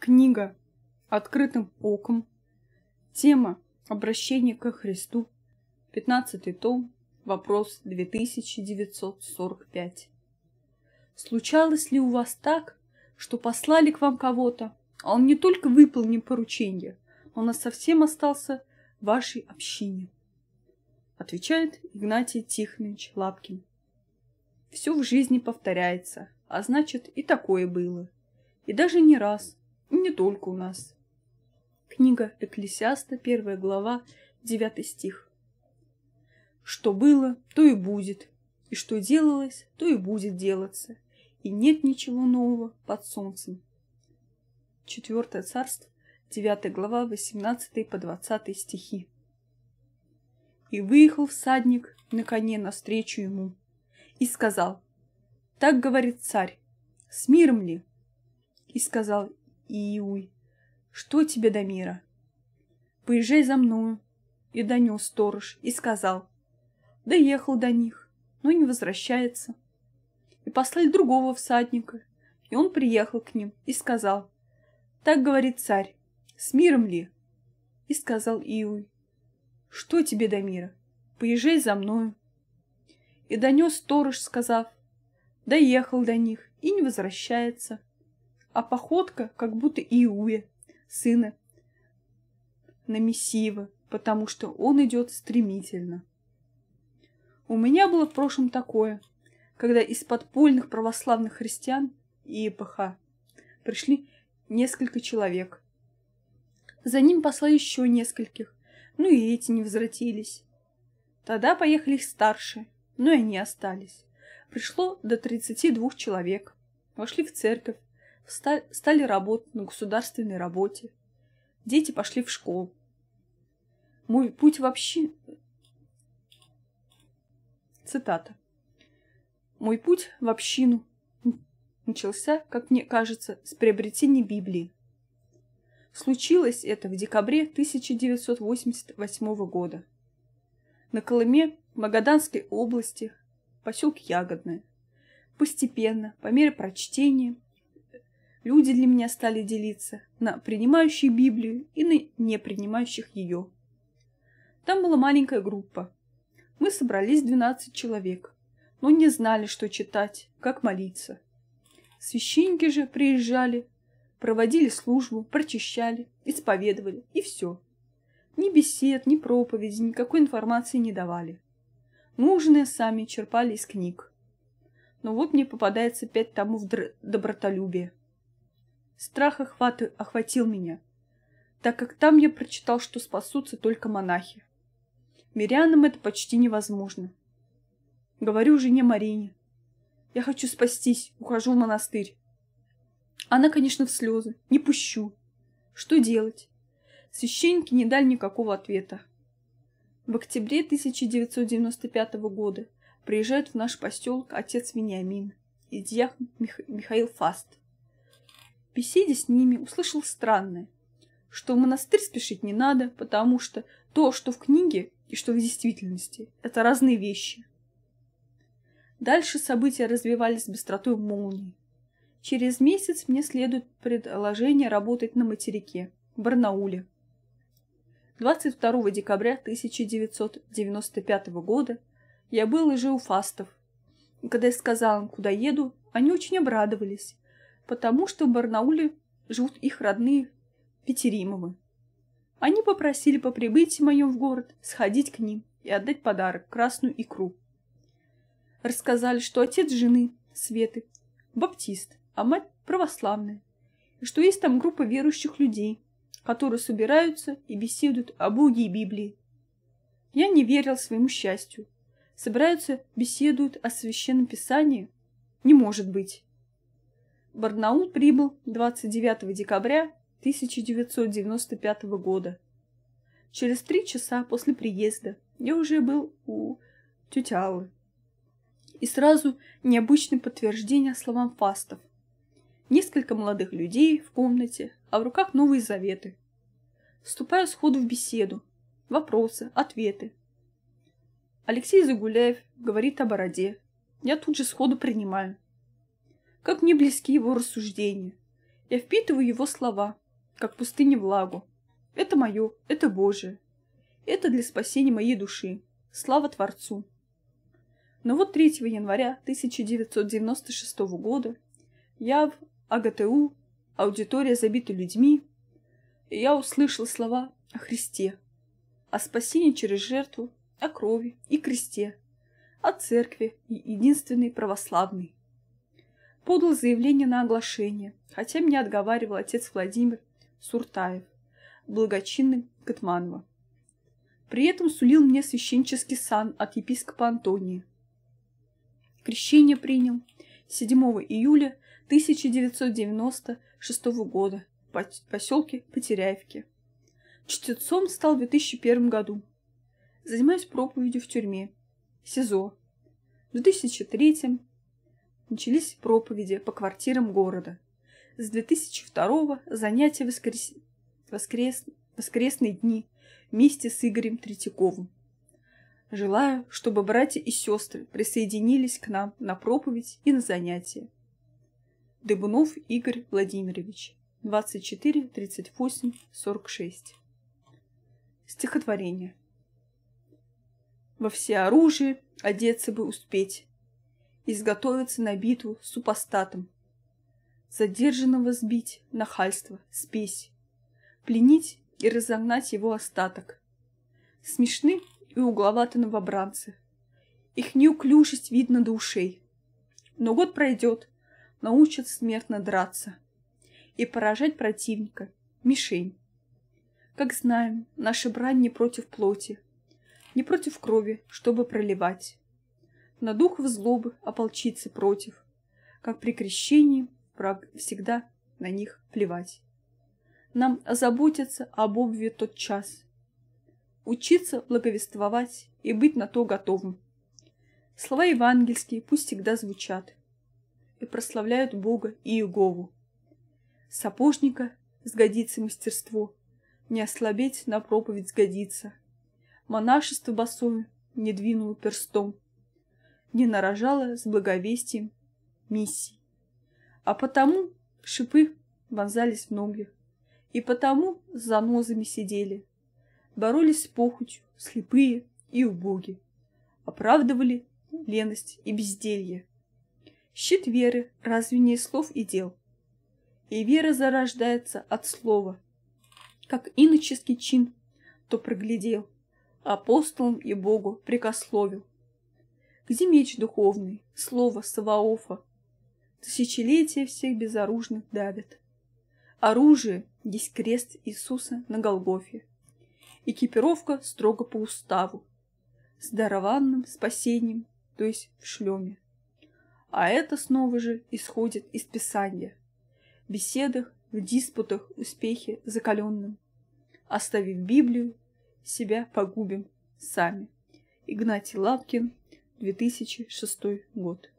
Книга «Открытым оком». Тема «Обращение ко Христу». 15 том. Вопрос 2945. Случалось ли у вас так, что послали к вам кого-то, а он не только выполнил поручение, он совсем остался в вашей общине? Отвечает Игнатий Тихонович Лапкин. Все в жизни повторяется, а значит, и такое было. И даже не раз, и не только у нас. Книга Экклесиаста, 1 глава, 9 стих. Что было, то и будет, и что делалось, то и будет делаться, и нет ничего нового под солнцем. Четвертое царство, 9 глава, 18 по 20 стихи. И выехал всадник на коне навстречу ему и сказал: «Так говорит царь, с миром ли?» И сказал Иуй: «Что тебе до мира? Поезжай за мною». И донес сторож и сказал: «Доехал до них, но не возвращается». И послали другого всадника, и он приехал к ним и сказал: «Так говорит царь, с миром ли?» И сказал Иуй: «Что тебе до мира? Поезжай за мною». И донес сторож, сказав: «Доехал до них и не возвращается». А походка как будто Иуя, сына Намессиева, потому что он идет стремительно. У меня было в прошлом такое, когда из подпольных православных христиан и ЕПХ пришли несколько человек. За ним послали еще нескольких, но и эти не возвратились. Тогда поехали их старшие, но и они остались. Пришло до 32 человек, вошли в церковь, стали работать на государственной работе. Дети пошли в школу. Мой путь вообще... Цитата. «Мой путь в общину начался, как мне кажется, с приобретения Библии. Случилось это в декабре 1988 года. На Колыме, Магаданской области, поселке Ягодное. Постепенно, по мере прочтения, люди для меня стали делиться на принимающих Библию и на не принимающих ее. Там была маленькая группа. Мы собрались 12 человек, но не знали, что читать, как молиться. Священники же приезжали, проводили службу, прочищали, исповедовали, и все. Ни бесед, ни проповеди, никакой информации не давали. Нужное сами черпали из книг. Но вот мне попадается 5 томов добротолюбия. Страх охватил меня, так как там я прочитал, что спасутся только монахи. Мирянам это почти невозможно. Говорю жене Марине: я хочу спастись, ухожу в монастырь. Она, конечно, в слезы, не пущу. Что делать? Священники не дали никакого ответа. В октябре 1995 года приезжает в наш поселок отец Вениамин и диакон Михаил Фаст. В беседе с ними услышал странное, что в монастырь спешить не надо, потому что то, что в книге и что в действительности, это разные вещи. Дальше события развивались с быстротой молнии. Через месяц мне следует предложение работать на материке, в Барнауле. 22 декабря 1995 года я был уже у Фастов. И когда я сказал им, куда еду, они очень обрадовались, потому что в Барнауле живут их родные Пятеримовы. Они попросили по прибытии моем в город сходить к ним и отдать подарок – красную икру. Рассказали, что отец жены, Светы, баптист, а мать православная, и что есть там группа верующих людей, которые собираются и беседуют о Боге и Библии. Я не верил своему счастью. Собираются, беседуют о Священном Писании? Не может быть. Барнаул прибыл 29 декабря 1995 года. Через 3 часа после приезда я уже был у тети Аллы. И сразу необычное подтверждение словам Фастов. Несколько молодых людей в комнате, а в руках Новые Заветы. Вступаю сходу в беседу. Вопросы, ответы. Алексей Загуляев говорит о бороде. Я тут же сходу принимаю. Как мне близки его рассуждения. Я впитываю его слова, как пустыня влагу. Это мое, это Божие. Это для спасения моей души. Слава Творцу. Но вот 3 января 1996 года я в АГТУ, аудитория забита людьми, и я услышала слова о Христе, о спасении через жертву, о крови и кресте, о церкви и единственной православной. Подал заявление на оглашение, хотя меня отговаривал отец Владимир Суртаев, благочинный Котманова. При этом сулил мне священнический сан от епископа Антонии. Крещение принял 7 июля 1996 года в поселке Потеряевке. Чтецом стал в 2001 году. Занимаюсь проповедью в тюрьме, СИЗО. В 2003 начались проповеди по квартирам города. С 2002 занятия воскресные дни вместе с Игорем Третьяковым. Желаю, чтобы братья и сестры присоединились к нам на проповедь и на занятия. Дыбунов Игорь Владимирович, 24-38-46. Стихотворение. Во всеоружие одеться бы успеть, изготовиться на битву с супостатом, задержанного сбить, нахальство, спесь, пленить и разогнать его остаток. Смешны и угловаты новобранцы. Их неуклюжесть видно до ушей. Но год пройдет, научат смертно драться и поражать противника, мишень. Как знаем, наша брань не против плоти, не против крови, чтобы проливать. На духов злобы ополчиться против, как при крещении враг всегда на них плевать. Нам озаботиться об обуви тот час, учиться благовествовать и быть на то готовым. Слова евангельские пусть всегда звучат и прославляют Бога и Иегову. Сапожника сгодится мастерство, не ослабеть на проповедь сгодится. Монашество босое не двинуло перстом, не нарожало с благовестием миссий. А потому шипы вонзались в ноги, и потому с занозами сидели, боролись с похотью, слепые и убоги, оправдывали леность и безделье. Щит веры разве не из слов и дел? И вера зарождается от слова, как иноческий чин, то проглядел, апостолам и Богу прикословил. Где меч духовный, слово Саваофа? Тысячелетия всех безоружных давят. Оружие есть крест Иисуса на Голгофе. Экипировка строго по уставу, с дарованным спасением, то есть в шлеме. А это снова же исходит из Писания. В беседах, в диспутах успехи закаленным. Оставив Библию, себя погубим сами. Игнатий Лапкин, 2006 год.